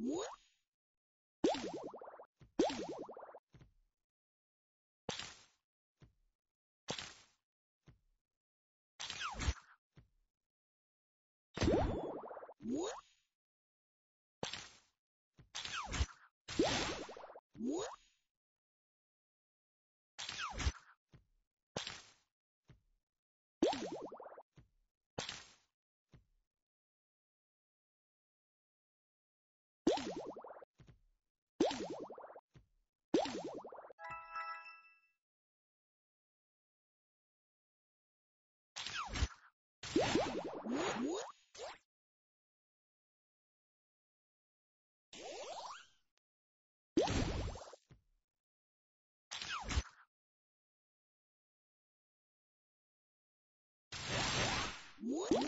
What? What? What?